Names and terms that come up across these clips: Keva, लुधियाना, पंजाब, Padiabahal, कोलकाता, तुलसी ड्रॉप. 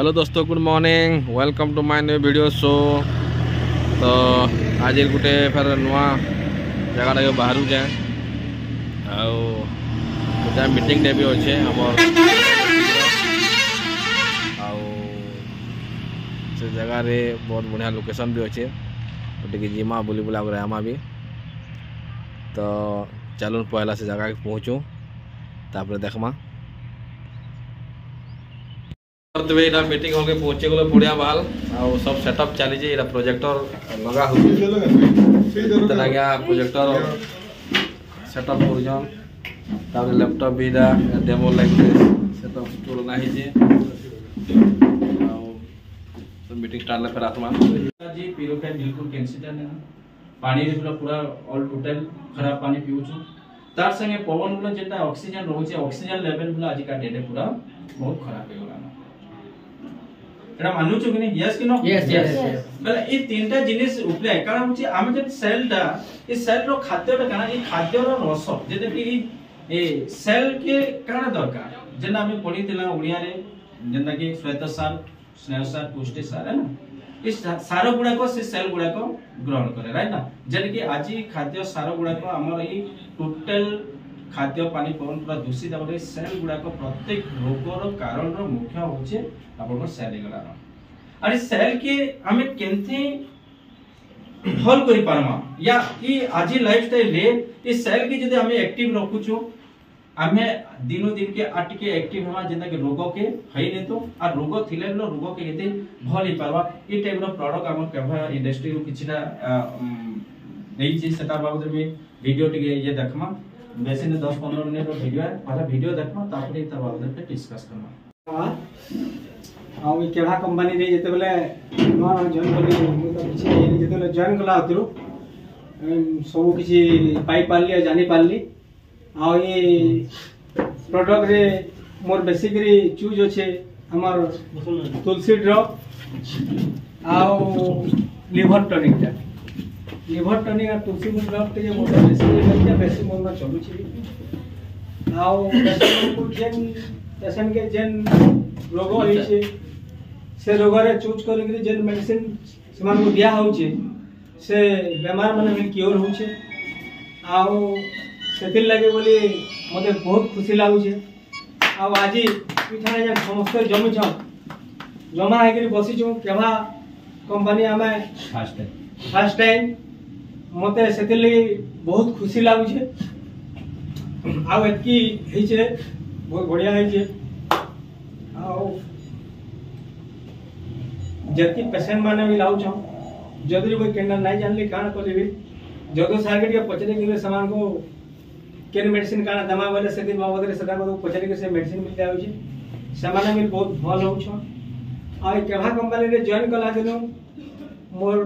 Hello दोस्तों, good morning. Welcome to my new video. So तो आज गोटे फेर नुआ जगह बाहर जाए आ मीटिंग भी अच्छे आमर आ जगह रे बहुत बढ़िया लोकेशन भी अच्छे उठे जीमा बुली बुला आमा भी। तो चलून पहला से जगह के पहुँचूँ तापर देखमा। तो ये मीटिंग होके पहुँचे गलो पड़ियाबहाल और सब सेटअप चली प्रोजेक्टर लगा हो प्रोजेक्टर सेटअप कर लैपटॉप भी डेमो लगे सेटअप तुलना तो मीटिंग स्टार्ट फिर आत्मा जी पीलो का बिल्कुल कैंसिल पानी भी पूरा ऑल टोटल खराब पानी पीऊँ तार संगे पवन गुला जेटा ऑक्सीजन रोचे ऑक्सीजन लेवल गुला आज का डेटे पूरा बहुत खराब हो गलाना एटा मानु छ कि नहीं। यस कि नो। Yes yes. बले ए तीनटा जिनिस उपले कारण होचे हम जे सेल दा ए सेल रो खाद्य रे कारण ए खाद्य रो रस जेते कि ए सेल के कारण दरकार जेना हम पढ़ी तिला उड़िया रे जेना कि श्वेत सार स्नेह सार पुष्टि सार है ना इस सार गुड़ा को से सेल गुड़ा को ग्रहण करे राइट ना जन कि आज खाद्य सार गुड़ा को हमर ई टोटल खाद्य पानी पवन पूरा दूषित और सेल गुड़ा को प्रत्येक रोग कारण रो मुख्य होचे आपन सेल गलाना अरे सेल के हमें केनथे हल करि पारमा या ई आज लाइफस्टाइल ले इस सेल के जदि हमें एक्टिव रखुचो हमें दिनो दिन के आट के एक्टिव होना जेना कि रोग के हई नहीं तो आ रोग थिले लो रोग के हेते भली परवा ई टाइप रो प्रोडक्ट हम केवा इंडस्ट्री रो किछना नहीं जे सेटा बाबद में वीडियो टिके ये देखमा वैसे ने 10 15 मिनट रो वीडियो है पहला वीडियो देखमा तापरे त बाबद पे डिस्कस करना आ ओ केवा कंपनी रे जेते बेले नवा जॉइन करली तो किछ ये जेते बेले जॉइन कला आतरो सब किछ पाई पाली जानि पाली आ ये प्रोडक्ट रे मोर बेसिकली चूज अच्छे हमार तुलसी ड्रॉप liver tonic liver tonic तुलसी ड्रॉप टे मोर बेसिकली बेसी मोर चलू जेन पेसेंट के जेन रोग होइछे से रोग रे चूज करिकरी जेन मेडिसिन समान को दिया होउछे से बेमार माने में क्योर होउछे आ से लगे बोली मते बहुत खुशी लगुचे आज इठाने जे समस्त जमी जमा होकर बसी केवा कंपनी आम फर्स्ट टाइम मते से लगी बहुत खुशी लगुचे आतकी होइछे बहुत बढ़िया होइछे जति पेशेंट माने भी लाउछन जदि कोई केना नहीं जानली काण करबे जदो सारके के पचरे के सामान को केन मेडिसिन काना दमा वाले से दिन बाबद रे सदा को पचरी के से मेडिसिन मिल जाउ छै सामान मिल बहुत भल हो छ आ केवा कंपनी रे जॉइन कला दिनु मोर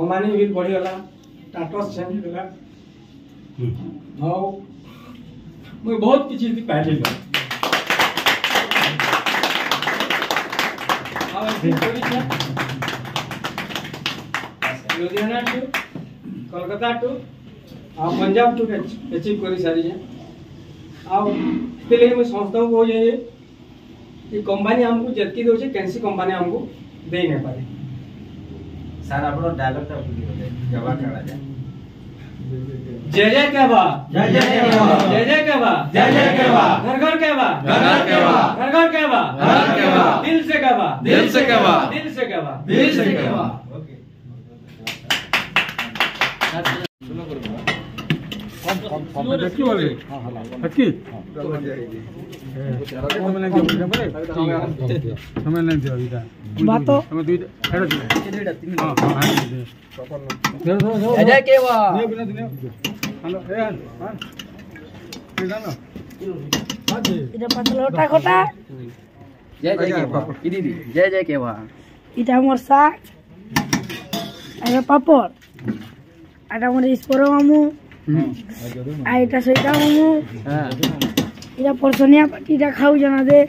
कमानी भी बढ़ि गला टाटस चेंज होला हौ मैं बहुत किछि दी पाइ लेला आ ठीक करी छ लुधियाना टू कोलकाता टू आ पंजाब टू अचीव कर सारी आगे मुझे समझता हूँ कहे ये कंपनी हमको जबकि दौर कैंसी कंपनी हमको दे नहीं पाए सर आप डायलॉग केवा कहा जाए जय जय केवा जय जय केवा जय जय केवा जय जय केवा घर घर केवा घर घर केवा घर घर केवा घर घर केवा दिल से केवा दिल से केवा दिल से केवा दिल से केवा ओके हम देखि वाले हां हटकी हम नहीं दिया बरे हम नहीं दिया बेटा बात हम दे हेड दे हां हां दे जय केवा ये बिना दिया हेलो ए हां ये जानो हां जी इधर पतलोटा कोटा जय जय केवा इदी दी जय जय केवा इटा मोर साग अरे पापड़ आटा मोर स्पोरो मामू आइटा सैटा मु हां इरा परसनिया पट्टीटा खाऊ जना दे